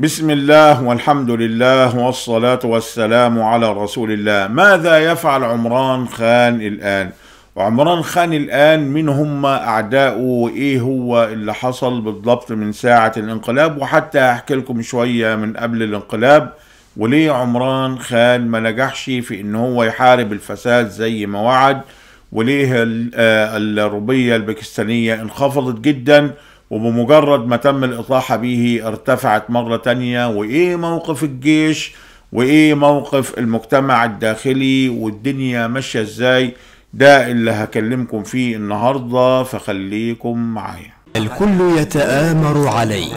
بسم الله والحمد لله والصلاة والسلام على رسول الله. ماذا يفعل عمران خان الآن؟ وعمران خان الآن من هم أعداؤه وإيه هو اللي حصل بالضبط من ساعة الانقلاب، وحتى أحكي لكم شوية من قبل الانقلاب وليه عمران خان ما نجحش في إن هو يحارب الفساد زي ما وعد، وليه الروبية الباكستانية انخفضت جدا وبمجرد ما تم الإطاحة به ارتفعت مرة تانية، وإيه موقف الجيش وإيه موقف المجتمع الداخلي والدنيا ماشية إزاي. ده اللي هكلمكم فيه النهاردة، فخليكم معايا. الكل يتآمر عليك،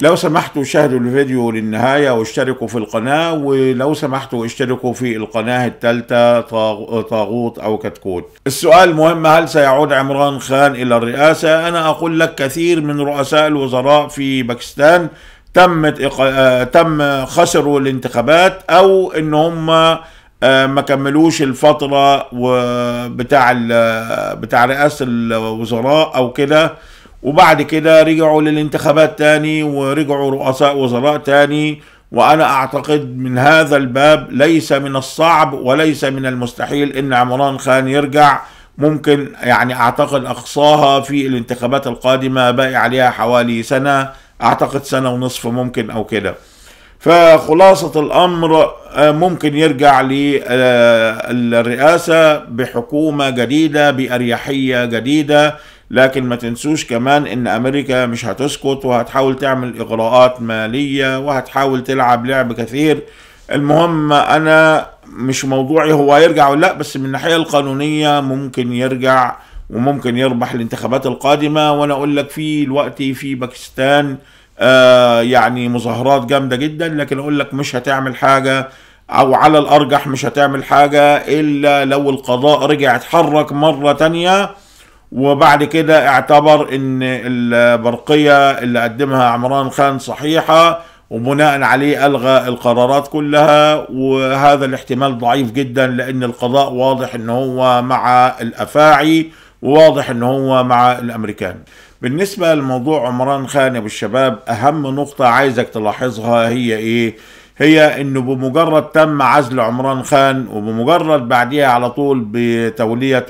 لو سمحتوا شاهدوا الفيديو للنهاية واشتركوا في القناة، ولو سمحتوا اشتركوا في القناة الثالثة طاغوت أو كتكوت. السؤال مهم، هل سيعود عمران خان إلى الرئاسة؟ أنا أقول لك كثير من رؤساء الوزراء في باكستان تم خسروا الانتخابات أو إن هم ما كملوش الفترة بتاع رئاسة الوزراء أو كده، وبعد كده رجعوا للانتخابات تاني ورجعوا رؤساء وزراء تاني. وأنا أعتقد من هذا الباب ليس من الصعب وليس من المستحيل إن عمران خان يرجع، ممكن يعني أعتقد أقصاها في الانتخابات القادمة باقي عليها حوالي سنة، أعتقد سنة ونصف ممكن أو كده. فخلاصة الأمر ممكن يرجع للرئاسة بحكومة جديدة بأريحية جديدة، لكن ما تنسوش كمان إن أمريكا مش هتسكت وهتحاول تعمل إغراءات مالية وهتحاول تلعب لعب كثير. المهم أنا مش موضوعي هو يرجع ولا لأ، بس من الناحية القانونية ممكن يرجع وممكن يربح الانتخابات القادمة. وأنا أقول لك في الوقت في باكستان يعني مظاهرات جامدة جدا، لكن اقول لك مش هتعمل حاجة او على الارجح مش هتعمل حاجة الا لو القضاء رجع اتحرك مرة تانية، وبعد كده اعتبر ان البرقية اللي قدمها عمران خان صحيحة وبناء عليه الغى القرارات كلها. وهذا الاحتمال ضعيف جدا لان القضاء واضح ان هو مع الافاعي وواضح ان هو مع الامريكان. بالنسبة لموضوع عمران خان أبو الشباب، أهم نقطة عايزك تلاحظها هي إيه؟ هي إنه بمجرد تم عزل عمران خان وبمجرد بعديها على طول بتولية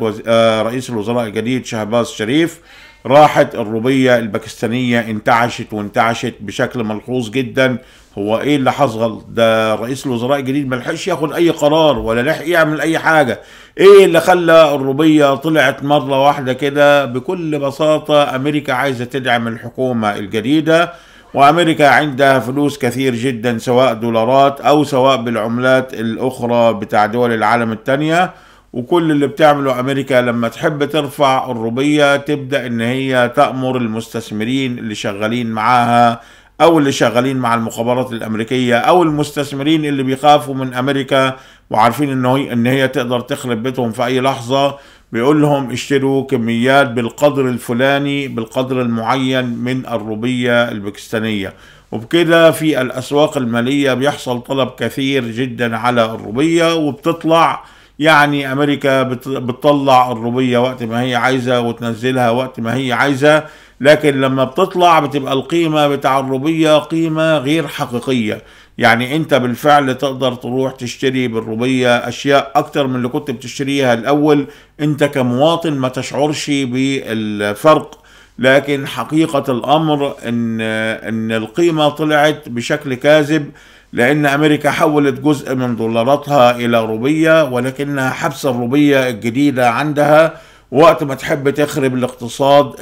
رئيس الوزراء الجديد شهباز شريف، راحت الروبية الباكستانية انتعشت وانتعشت بشكل ملحوظ جدا. هو إيه اللي حصل؟ ده رئيس الوزراء الجديد ملحقش ياخد أي قرار ولا لحق يعمل أي حاجة. إيه اللي خلى الروبية طلعت مرة واحدة كده؟ بكل بساطة أمريكا عايزة تدعم الحكومة الجديدة، وأمريكا عندها فلوس كثير جدا سواء دولارات أو سواء بالعملات الأخرى بتاع دول العالم التانية. وكل اللي بتعمله أمريكا لما تحب ترفع الروبية تبدأ إن هي تأمر المستثمرين اللي شغالين معاها أو اللي شغالين مع المخابرات الأمريكية أو المستثمرين اللي بيخافوا من أمريكا وعارفين إن هي تقدر تخرب بيتهم في أي لحظة، بيقول لهم اشتروا كميات بالقدر الفلاني بالقدر المعين من الروبية الباكستانية. وبكده في الأسواق المالية بيحصل طلب كثير جدا على الروبية، وبتطلع يعني أمريكا بتطلع الروبية وقت ما هي عايزة وتنزلها وقت ما هي عايزة، لكن لما بتطلع بتبقى القيمة بتاع الروبية قيمة غير حقيقية. يعني انت بالفعل تقدر تروح تشتري بالروبية اشياء اكتر من اللي كنت بتشتريها الاول، انت كمواطن ما تشعرش بالفرق، لكن حقيقة الامر ان القيمة طلعت بشكل كاذب، لان امريكا حولت جزء من دولاراتها الى روبية ولكنها حبسة الروبية الجديدة عندها. وقت ما تحب تخرب الاقتصاد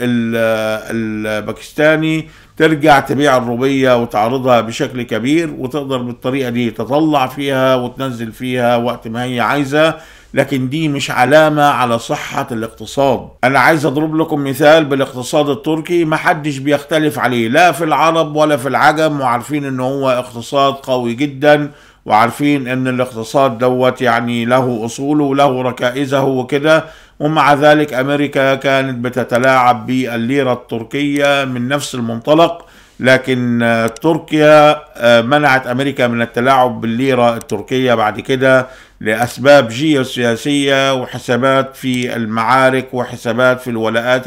الباكستاني ترجع تبيع الروبية وتعرضها بشكل كبير، وتقدر بالطريقة دي تطلع فيها وتنزل فيها وقت ما هي عايزة، لكن دي مش علامة على صحة الاقتصاد. أنا عايز أضرب لكم مثال بالاقتصاد التركي محدش بيختلف عليه لا في العرب ولا في العجم، وعارفين إن هو اقتصاد قوي جدا وعارفين ان الاقتصاد دوت يعني له اصوله وله ركائزه وكده، ومع ذلك امريكا كانت بتتلاعب بالليرة التركية من نفس المنطلق، لكن تركيا منعت امريكا من التلاعب بالليرة التركية بعد كده لاسباب جيوسياسية وحسابات في المعارك وحسابات في الولاءات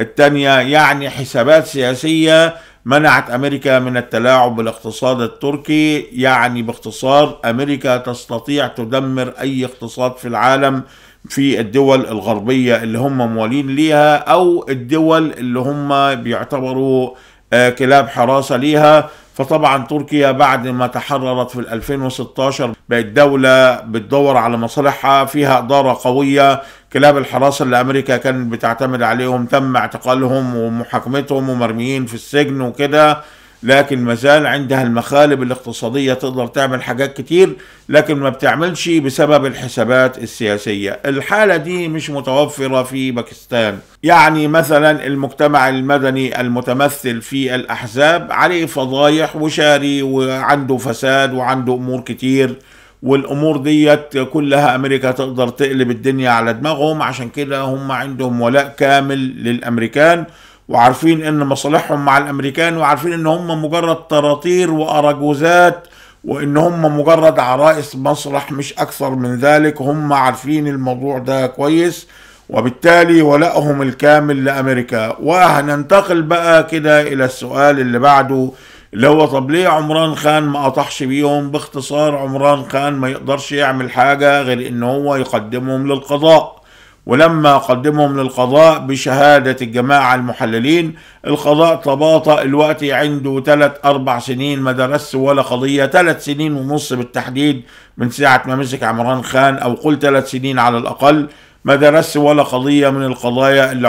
الثانية يعني حسابات سياسية منعت أمريكا من التلاعب بالاقتصاد التركي. يعني باختصار أمريكا تستطيع تدمر أي اقتصاد في العالم في الدول الغربية اللي هم موالين ليها أو الدول اللي هم بيعتبروا كلاب حراسة ليها. فطبعا تركيا بعد ما تحررت في 2016 بقت دولة بتدور على مصالحها، فيها إدارة قوية. كلاب الحراسة اللي أمريكا كانت بتعتمد عليهم تم اعتقالهم ومحاكمتهم ومرميين في السجن وكده، لكن مازال عندها المخالب الاقتصادية، تقدر تعمل حاجات كتير لكن ما بتعملش بسبب الحسابات السياسية. الحالة دي مش متوفرة في باكستان. يعني مثلا المجتمع المدني المتمثل في الأحزاب عليه فضايح وشاري وعنده فساد وعنده أمور كتير، والأمور ديت كلها أمريكا تقدر تقلب الدنيا على دماغهم. عشان كده هم عندهم ولاء كامل للأمريكان، وعارفين ان مصالحهم مع الامريكان، وعارفين ان هم مجرد طراطير واراجوزات، وان هم مجرد عرائس مسرح مش اكثر من ذلك. هم عارفين الموضوع ده كويس، وبالتالي ولائهم الكامل لامريكا. وهننتقل بقى كده الى السؤال اللي بعده، اللي هو طب ليه عمران خان ما قطعش بيهم؟ باختصار عمران خان ما يقدرش يعمل حاجة غير ان هو يقدمهم للقضاء، ولما قدمهم للقضاء بشهادة الجماعة المحللين القضاء تباطأ. الوقت عنده 3-4 سنين ما درس ولا قضية، 3 سنين ونص بالتحديد من ساعة ما مسك عمران خان، أو قل 3 سنين على الأقل ما درس ولا قضية من القضايا اللي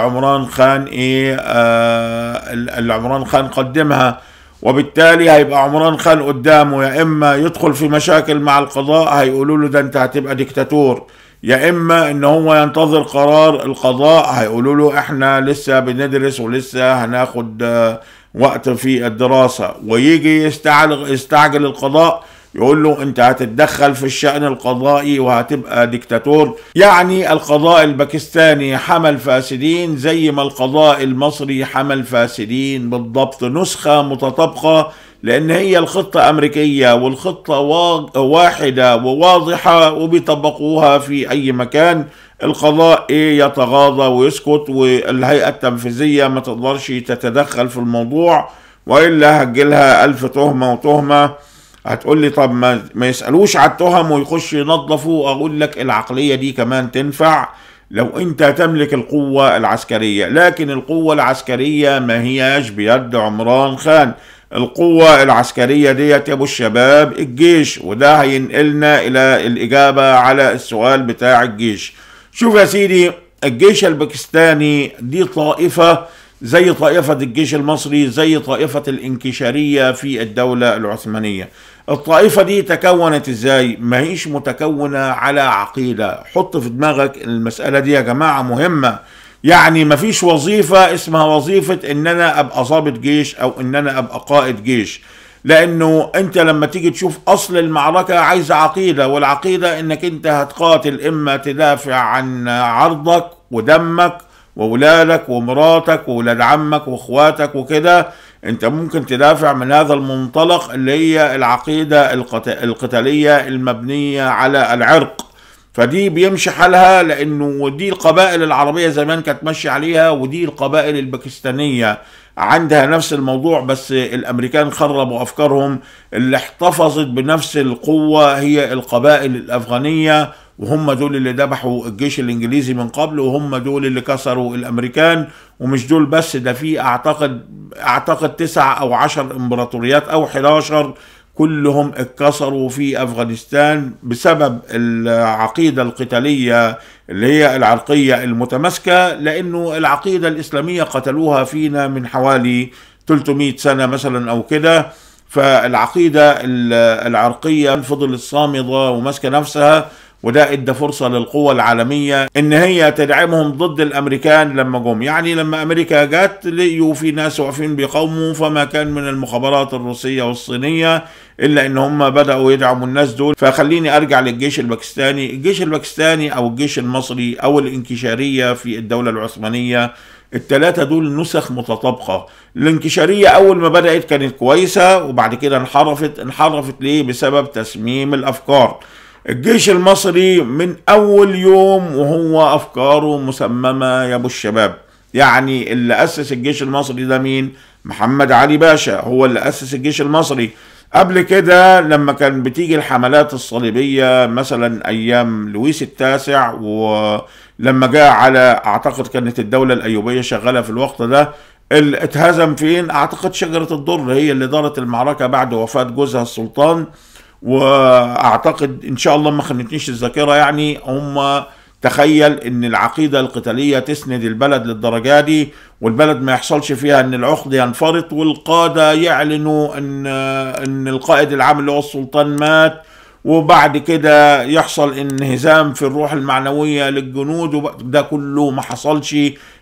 عمران خان قدمها. وبالتالي هيبقى عمران خان قدامه يا إما يدخل في مشاكل مع القضاء هيقولوا له ده أنت هتبقى ديكتاتور، يا إما إن هو ينتظر قرار القضاء هيقولوا له إحنا لسه بندرس ولسه هناخد وقت في الدراسة، ويجي يستعجل القضاء يقول له أنت هتتدخل في الشأن القضائي وهتبقى ديكتاتور. يعني القضاء الباكستاني حمل فاسدين زي ما القضاء المصري حمل فاسدين بالضبط، نسخة متطابقة، لأن هي الخطة أمريكية والخطة واحدة وواضحة وبيطبقوها في أي مكان. القضاء يتغاضى ويسكت، والهيئة التنفيذية ما تقدرش تتدخل في الموضوع، وإلا هتجيلها 1000 تهمة وتهمة. هتقول لي طب ما يسألوش على التهم ويخش ينظفوا. أقول لك العقلية دي كمان تنفع لو أنت تملك القوة العسكرية، لكن القوة العسكرية ما هياش بيد عمران خان. القوة العسكرية ديت يا ابو الشباب الجيش، وده هينقلنا الى الاجابة على السؤال بتاع الجيش. شوف يا سيدي، الجيش الباكستاني دي طائفة زي طائفة الجيش المصري، زي طائفة الانكشارية في الدولة العثمانية. الطائفة دي تكونت ازاي؟ ما هيش متكونة على عقيدة. حط في دماغك المسألة دي يا جماعة مهمة. يعني مفيش وظيفة اسمها وظيفة ان انا ابقى ضابط جيش او ان انا ابقى قائد جيش، لانه انت لما تيجي تشوف اصل المعركة عايز عقيدة، والعقيدة انك انت هتقاتل، اما تدافع عن عرضك ودمك وولادك ومراتك وولاد عمك واخواتك وكده. انت ممكن تدافع من هذا المنطلق اللي هي العقيدة القتالية المبنية على العرق، فدي بيمشي حالها، لأنه دي القبائل العربية زمان كانت ماشية عليها، ودي القبائل الباكستانية عندها نفس الموضوع، بس الأمريكان خربوا أفكارهم. اللي احتفظت بنفس القوة هي القبائل الأفغانية، وهم دول اللي ذبحوا الجيش الإنجليزي من قبل، وهم دول اللي كسروا الأمريكان. ومش دول بس، ده في أعتقد 9 أو 10 إمبراطوريات أو 11 كلهم اتكسروا في أفغانستان بسبب العقيدة القتالية اللي هي العرقية المتماسكة، لأنه العقيدة الإسلامية قتلوها فينا من حوالي 300 سنة مثلا أو كده. فالعقيدة العرقية فضلت صامدة وماسكة نفسها، وده ادى فرصة للقوى العالمية ان هي تدعمهم ضد الامريكان لما جم. يعني لما امريكا جت لقيوا في ناس واقفين بيقاوموا، فما كان من المخابرات الروسية والصينية الا ان هم بدأوا يدعموا الناس دول. فخليني ارجع للجيش الباكستاني. الجيش الباكستاني او الجيش المصري او الانكشارية في الدولة العثمانية، الثلاثة دول نسخ متطابقة. الانكشارية اول ما بدأت كانت كويسة، وبعد كده انحرفت ليه؟ بسبب تسميم الافكار. الجيش المصري من أول يوم وهو أفكاره مسممة يا أبو الشباب، يعني اللي أسس الجيش المصري ده مين؟ محمد علي باشا، هو اللي أسس الجيش المصري. قبل كده لما كان بتيجي الحملات الصليبية مثلا أيام لويس التاسع، ولما جاء على أعتقد كانت الدولة الأيوبية شغالة في الوقت ده، اللي اتهزم فين؟ أعتقد شجرة الدر هي اللي دارت المعركة بعد وفاة جوزها السلطان، وأعتقد إن شاء الله ما خانتنيش الذاكرة يعني. هم تخيل ان العقيدة القتالية تسند البلد للدرجة دي، والبلد ما يحصلش فيها ان العقد ينفرط والقادة يعلنوا ان القائد العام اللي هو السلطان مات، وبعد كده يحصل انهزام في الروح المعنوية للجنود، وده كله ما حصلش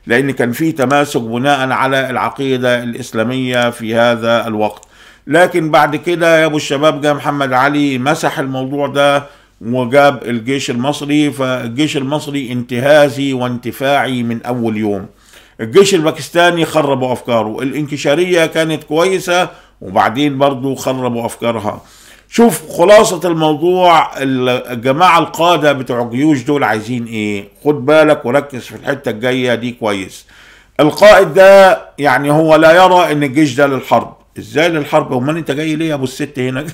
لان كان في تماسك بناء على العقيدة الاسلامية في هذا الوقت. لكن بعد كده يا ابو الشباب جاء محمد علي مسح الموضوع ده وجاب الجيش المصري، فالجيش المصري انتهازي وانتفاعي من أول يوم. الجيش الباكستاني خربوا أفكاره، الانكشارية كانت كويسة وبعدين برضو خربوا أفكارها. شوف خلاصة الموضوع، الجماعة القادة بتوع الجيوش دول عايزين إيه؟ خد بالك وركز في الحتة الجاية دي كويس. القائد ده يعني هو لا يرى إن الجيش ده للحرب، إزاي للحرب؟ أمال أنت جاي ليه يا أبو الست هنا؟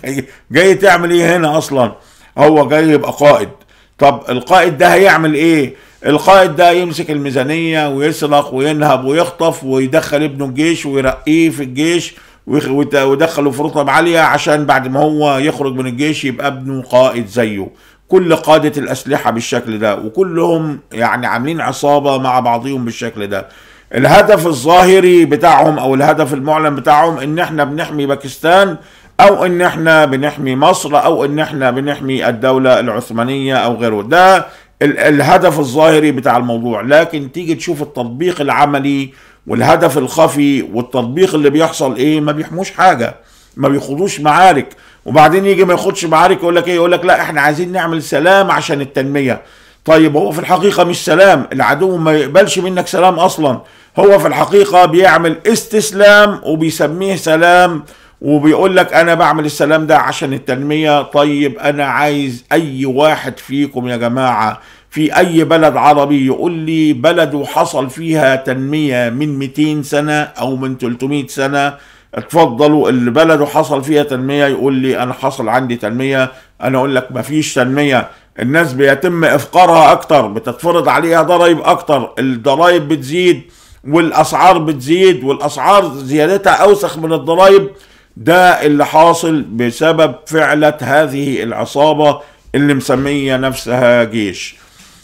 جاي تعمل إيه هنا أصلاً؟ هو جاي يبقى قائد. طب القائد ده هيعمل ايه؟ القائد ده يمسك الميزانية ويسرق وينهب ويخطف ويدخل ابنه الجيش ويرقيه في الجيش ويدخله في رتب عالية عشان بعد ما هو يخرج من الجيش يبقى ابنه قائد زيه. كل قادة الأسلحة بالشكل ده، وكلهم يعني عاملين عصابة مع بعضهم بالشكل ده. الهدف الظاهري بتاعهم أو الهدف المعلن بتاعهم إن احنا بنحمي باكستان، او ان احنا بنحمي مصر، او ان احنا بنحمي الدولة العثمانية او غيره. ده الهدف الظاهري بتاع الموضوع. لكن تيجي تشوف التطبيق العملي والهدف الخفي والتطبيق اللي بيحصل ايه؟ ما بيحموش حاجة، ما بيخوضوش معارك. وبعدين يجي ما يخوضش معارك يقول لك ايه؟ يقول لك لا احنا عايزين نعمل سلام عشان التنمية. طيب هو في الحقيقة مش سلام، العدو ما يقبلش منك سلام اصلا. هو في الحقيقة بيعمل استسلام وبيسميه سلام، وبيقول لك انا بعمل السلام ده عشان التنمية. طيب انا عايز اي واحد فيكم يا جماعة في اي بلد عربي يقول لي بلده حصل فيها تنمية من 200 سنة او من 300 سنة. اتفضلوا اللي بلده حصل فيها تنمية يقول لي انا حصل عندي تنمية. انا اقول لك مفيش تنمية، الناس بيتم افقارها اكتر، بتتفرض عليها ضرائب اكتر، الضرائب بتزيد والاسعار بتزيد، والاسعار زيادتها اوسخ من الضرائب. ده اللي حاصل بسبب فعلة هذه العصابة اللي مسمية نفسها جيش.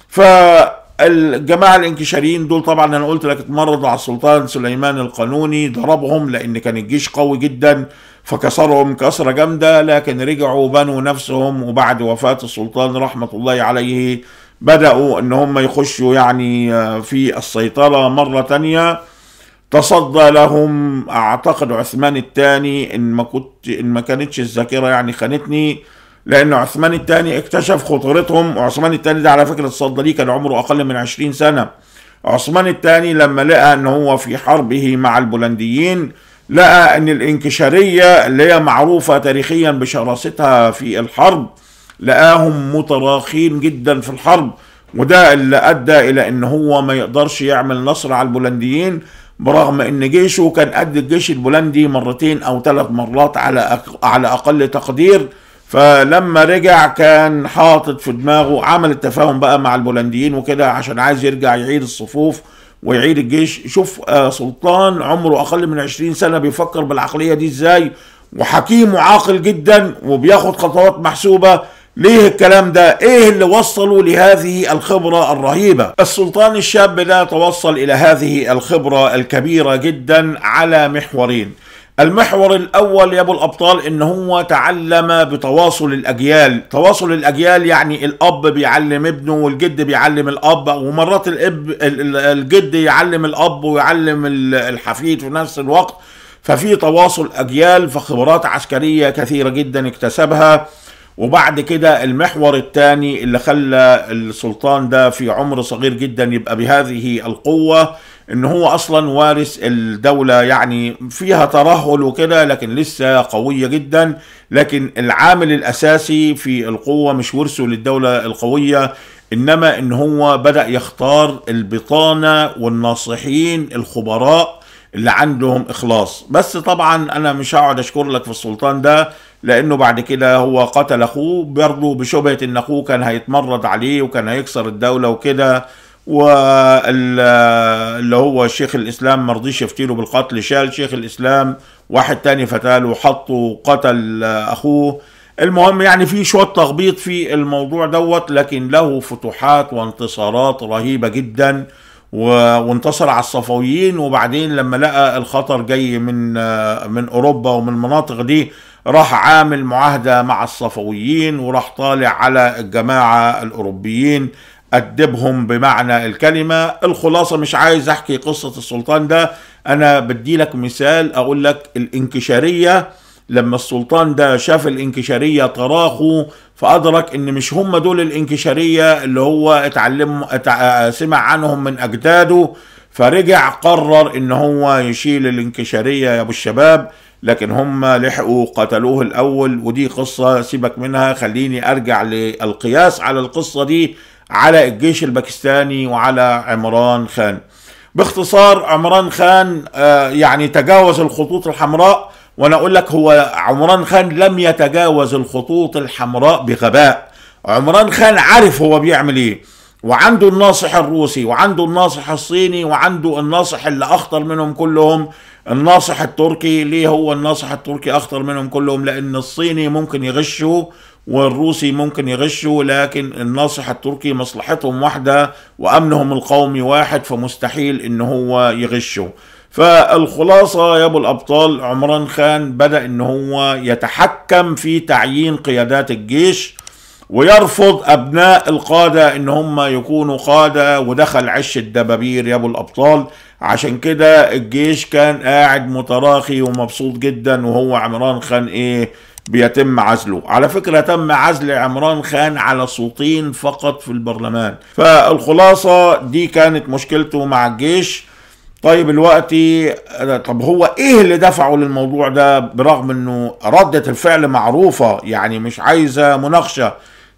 فالجماعة الانكشاريين دول طبعا انا قلت لك اتمردوا على السلطان سليمان القانوني، ضربهم لان كان الجيش قوي جدا فكسرهم كسرة جامدة، لكن رجعوا وبنوا نفسهم. وبعد وفاة السلطان رحمة الله عليه بدأوا ان هم يخشوا يعني في السيطرة مرة تانية. تصدى لهم اعتقد عثمان الثاني ان ما كانتش الذاكره يعني خانتني، لان عثمان الثاني اكتشف خطورتهم. وعثمان الثاني ده على فكره تصدى ليه كان عمره اقل من 20 سنه. عثمان الثاني لما لقى ان هو في حربه مع البولنديين لقى ان الانكشاريه اللي هي معروفه تاريخيا بشراستها في الحرب لقاهم متراخين جدا في الحرب، وده اللي ادى الى ان هو ما يقدرش يعمل نصر على البولنديين، برغم ان جيشه كان قد الجيش البولندي مرتين او ثلاث مرات على اقل تقدير. فلما رجع كان حاطط في دماغه، عمل التفاهم بقى مع البولنديين وكده عشان عايز يرجع يعيد الصفوف ويعيد الجيش. شوف سلطان عمره اقل من 20 سنة بيفكر بالعقلية دي ازاي، وحكيم وعاقل جدا وبياخد خطوات محسوبة. ليه الكلام ده؟ ايه اللي وصلوا لهذه الخبرة الرهيبة؟ السلطان الشاب ده توصل الى هذه الخبرة الكبيرة جدا على محورين. المحور الاول يا ابو الابطال ان هو تعلم بتواصل الاجيال. تواصل الاجيال يعني الاب بيعلم ابنه والجد بيعلم الاب، ومرات الجد يعلم الاب ويعلم الحفيد في نفس الوقت. ففي تواصل اجيال، فخبرات عسكرية كثيرة جدا اكتسبها. وبعد كده المحور الثاني اللي خلى السلطان ده في عمر صغير جدا يبقى بهذه القوة ان هو اصلا وارث الدولة، يعني فيها ترهل وكده لكن لسه قوية جدا، لكن العامل الاساسي في القوة مش ورثه للدولة القوية، انما ان هو بدأ يختار البطانة والناصحين الخبراء اللي عندهم اخلاص. بس طبعا انا مش هقعد اشكر لك في السلطان ده، لانه بعد كده هو قتل اخوه برضه بشبهة ان اخوه كان هيتمرد عليه وكان هيكسر الدولة وكده، واللي هو شيخ الاسلام مرضيش يفتيله بالقتل، شال شيخ الاسلام واحد تاني فتاله وحطه وقتل اخوه. المهم يعني في شوية تخبيط في الموضوع دوت، لكن له فتوحات وانتصارات رهيبة جدا، وانتصر على الصفويين، وبعدين لما لقى الخطر جاي من اوروبا ومن المناطق دي راح عامل معاهدة مع الصفويين، وراح طالع على الجماعة الاوروبيين أدبهم بمعنى الكلمة. الخلاصة مش عايز أحكي قصة السلطان ده، أنا بدي لك مثال أقول لك الإنكشارية. لما السلطان ده شاف الإنكشارية تراخوا، فأدرك إن مش هم دول الإنكشارية اللي هو سمع عنهم من أجداده، فرجع قرر إن هو يشيل الإنكشارية يا أبو الشباب، لكن هم لحقوا قتلوه الأول. ودي قصة سيبك منها، خليني أرجع للقياس على القصة دي على الجيش الباكستاني وعلى عمران خان. باختصار عمران خان يعني تجاوز الخطوط الحمراء، وانا اقول لك هو عمران خان لم يتجاوز الخطوط الحمراء بغباء. عمران خان عارف هو بيعمل ايه، وعنده الناصح الروسي وعنده الناصح الصيني وعنده الناصح اللي اخطر منهم كلهم، الناصح التركي. ليه هو الناصح التركي اخطر منهم كلهم؟ لان الصيني ممكن يغشه والروسي ممكن يغشه، لكن الناصح التركي مصلحتهم واحدة وأمنهم القومي واحد، فمستحيل إن هو يغشه. فالخلاصة يا أبو الأبطال، عمران خان بدأ إن هو يتحكم في تعيين قيادات الجيش، ويرفض أبناء القادة إن هم يكونوا قادة، ودخل عش الدبابير يا أبو الأبطال. عشان كده الجيش كان قاعد متراخي ومبسوط جدا، وهو عمران خان إيه بيتم عزله. على فكرة تم عزل عمران خان على صوتين فقط في البرلمان. فالخلاصة دي كانت مشكلته مع الجيش. طيب الوقتي طب هو ايه اللي دفعه للموضوع ده، برغم انه ردة الفعل معروفة يعني مش عايزة مناقشة؟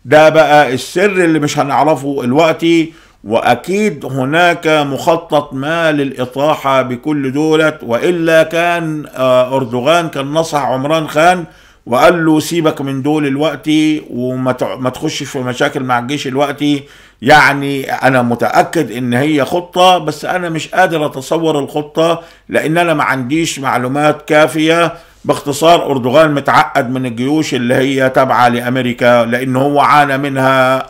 ده بقى السر اللي مش هنعرفه الوقتي، واكيد هناك مخطط ما للإطاحة بكل دولة، والا كان اردوغان كان نصح عمران خان وقال له سيبك من دول الوقتي وما تخشش في مشاكل مع الجيش الوقتي. يعني انا متأكد ان هي خطة، بس انا مش قادر اتصور الخطة لان انا ما عنديش معلومات كافية. باختصار اردوغان متعقد من الجيوش اللي هي تابعة لامريكا، لان هو عانى منها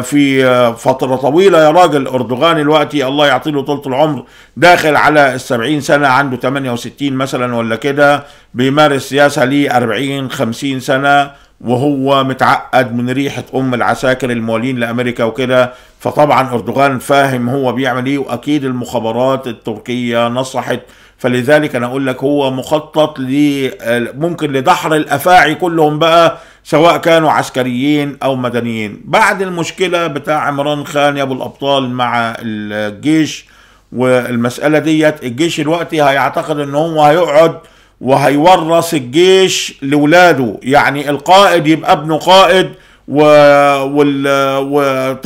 في فترة طويلة. يا راجل اردوغان الوقتي الله يعطيله طولة العمر داخل على السبعين سنة، عنده 68 مثلا ولا كده، بيمارس سياسة ليه 40-50 سنة، وهو متعقد من ريحة ام العساكر الموالين لامريكا وكده. فطبعا اردوغان فاهم هو بيعمل ايه، واكيد المخابرات التركية نصحت. فلذلك انا اقول لك هو مخطط ممكن لدحر الافاعي كلهم بقى، سواء كانوا عسكريين او مدنيين. بعد المشكلة بتاع عمران خان يا ابو الابطال مع الجيش والمسألة ديت، الجيش الوقتي هيعتقد ان هو هيقعد وهيورث الجيش لولاده، يعني القائد يبقى ابنه قائد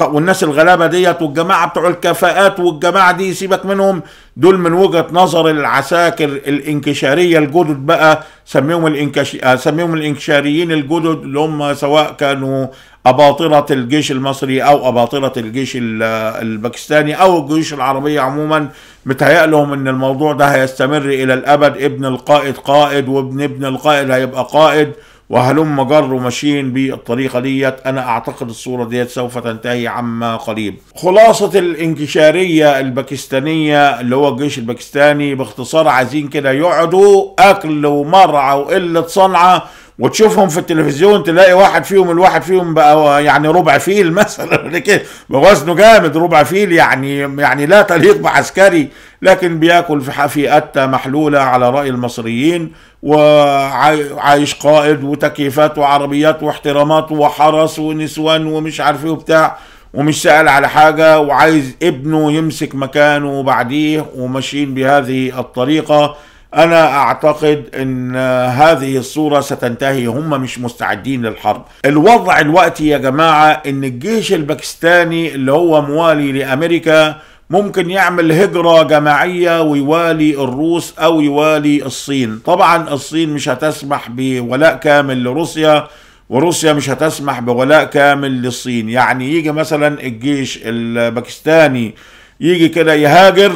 والناس الغلابة ديت والجماعة بتوع الكفاءات والجماعة دي سيبك منهم، دول من وجهة نظر العساكر الانكشارية الجدد بقى، سميهم الانكشاريين الجدد، اللي هم سواء كانوا أباطرة الجيش المصري أو أباطرة الجيش الباكستاني أو الجيوش العربية عموما. متهيأ لهم إن الموضوع ده هيستمر إلى الأبد، ابن القائد قائد وابن ابن القائد هيبقى قائد، وهلم جروا ماشيين بالطريقة ديت. أنا أعتقد الصورة ديت سوف تنتهي عما قريب. خلاصة الانكشارية الباكستانية اللي هو الجيش الباكستاني باختصار، عايزين كده يقعدوا أكل ومرعى وقلة صنعة، وتشوفهم في التلفزيون تلاقي الواحد فيهم بقى يعني ربع فيل مثلا كده، وزنه جامد ربع فيل، يعني لا تليق بعسكري، لكن بياكل في قته محلوله على راي المصريين، وعايش قائد وتكييفات وعربيات واحترامات وحرس ونسوان ومش عارف ايه وبتاع، ومش سأل على حاجة وعايز ابنه يمسك مكانه بعديه وماشيين بهذه الطريقة. أنا أعتقد أن هذه الصورة ستنتهي، هم مش مستعدين للحرب. الوضع الوقتي يا جماعة أن الجيش الباكستاني اللي هو موالي لأمريكا ممكن يعمل هجرة جماعية ويوالي الروس أو يوالي الصين. طبعا الصين مش هتسمح بولاء كامل لروسيا، وروسيا مش هتسمح بولاء كامل للصين. يعني يجي مثلا الجيش الباكستاني يجي كده يهاجر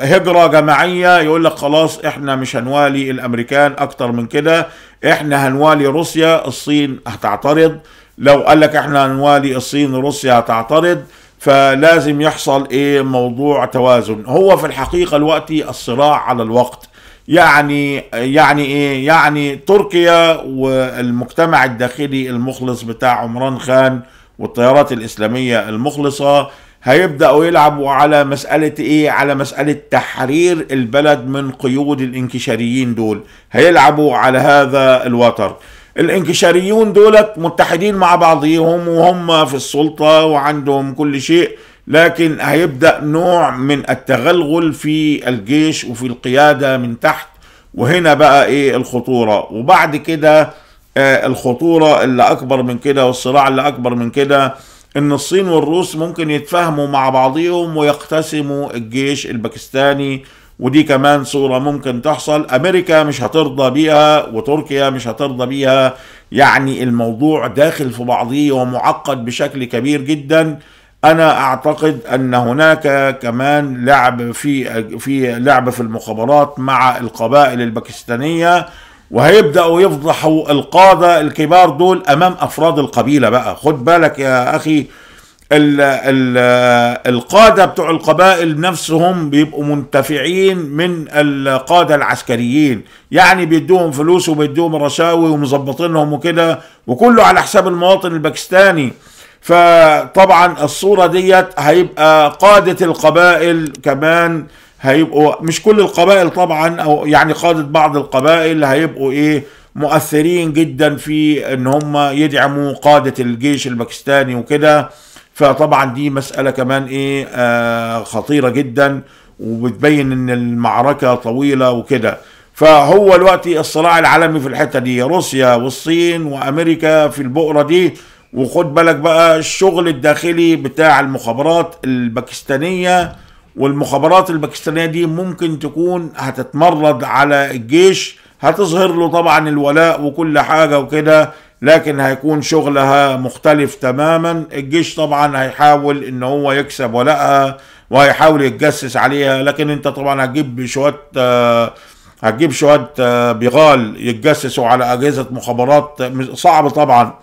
هجرة جماعية، يقول لك خلاص احنا مش هنوالي الامريكان اكتر من كده، احنا هنوالي روسيا. الصين هتعترض، لو قال لك احنا هنوالي الصين روسيا هتعترض، فلازم يحصل ايه؟ موضوع توازن. هو في الحقيقة دلوقتي الصراع على الوقت. يعني ايه؟ يعني تركيا والمجتمع الداخلي المخلص بتاع عمران خان والتيارات الاسلامية المخلصة هيبدأوا يلعبوا على مسألة ايه؟ على مسألة تحرير البلد من قيود الانكشاريين. دول هيلعبوا على هذا الوتر. الانكشاريون دولت متحدين مع بعضهم وهم في السلطة وعندهم كل شيء، لكن هيبدأ نوع من التغلغل في الجيش وفي القيادة من تحت، وهنا بقى ايه الخطورة. وبعد كده الخطورة اللي اكبر من كده والصراع اللي اكبر من كده ان الصين والروس ممكن يتفاهموا مع بعضهم ويقتسموا الجيش الباكستاني، ودي كمان صورة ممكن تحصل. امريكا مش هترضى بيها وتركيا مش هترضى بيها. يعني الموضوع داخل في بعضيه ومعقد بشكل كبير جدا. انا اعتقد ان هناك كمان لعب في المخابرات مع القبائل الباكستانية، وهيبدأوا يفضحوا القادة الكبار دول امام افراد القبيلة. بقى خد بالك يا اخي، القادة بتوع القبائل نفسهم بيبقوا منتفعين من القادة العسكريين، يعني بيدوهم فلوس وبيدوهم رشاوي ومظبطينهم وكده، وكله على حساب المواطن الباكستاني. فطبعا الصورة ديت هيبقى قادة القبائل كمان هيبقوا، مش كل القبائل طبعا، او يعني قادة بعض القبائل هيبقوا ايه مؤثرين جدا في ان هم يدعموا قادة الجيش الباكستاني وكده. فطبعا دي مسألة كمان ايه خطيرة جدا، وبتبين ان المعركة طويلة وكده. فهو دلوقتي الصراع العالمي في الحتة دي، روسيا والصين وامريكا في البؤرة دي. وخد بالك بقى الشغل الداخلي بتاع المخابرات الباكستانية، والمخابرات الباكستانية دي ممكن تكون هتتمرد على الجيش، هتظهر له طبعا الولاء وكل حاجة وكده، لكن هيكون شغلها مختلف تماما. الجيش طبعا هيحاول ان هو يكسب ولائها وهيحاول يتجسس عليها، لكن انت طبعا هتجيب شوية بغال يتجسسوا على اجهزة مخابرات، صعب طبعا.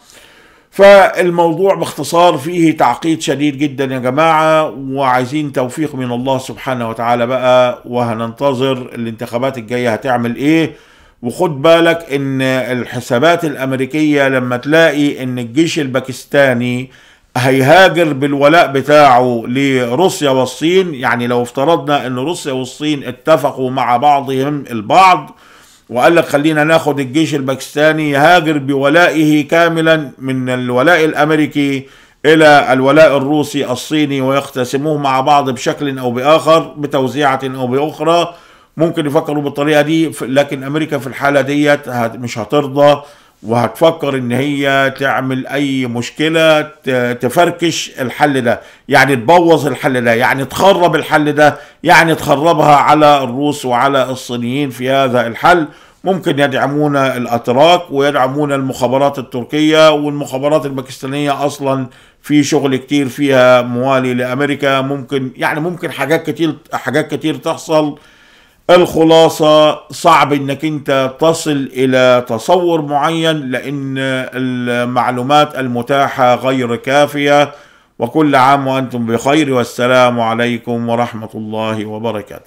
فالموضوع باختصار فيه تعقيد شديد جدا يا جماعة، وعايزين توفيق من الله سبحانه وتعالى بقى، وهننتظر الانتخابات الجاية هتعمل ايه. وخد بالك ان الحسابات الامريكية لما تلاقي ان الجيش الباكستاني هيهاجر بالولاء بتاعه لروسيا والصين، يعني لو افترضنا ان روسيا والصين اتفقوا مع بعضهم البعض وقال لك خلينا ناخد الجيش الباكستاني يهاجر بولائه كاملا من الولاء الامريكي الى الولاء الروسي الصيني ويقتسموه مع بعض بشكل او باخر، بتوزيعة او باخرى، ممكن يفكروا بالطريقة دي. لكن امريكا في الحالة دي مش هترضى، وهتفكر ان هي تعمل اي مشكلة تفركش الحل ده، يعني تبوظ الحل ده، يعني تخرب الحل ده، يعني تخربها على الروس وعلى الصينيين في هذا الحل. ممكن يدعمون الاتراك ويدعمون المخابرات التركية، والمخابرات الباكستانية اصلا في شغل كتير فيها موالي لامريكا. ممكن يعني ممكن حاجات كتير تحصل. الخلاصة صعب انك انت تصل الى تصور معين، لان المعلومات المتاحة غير كافية. وكل عام وانتم بخير، والسلام عليكم ورحمة الله وبركاته.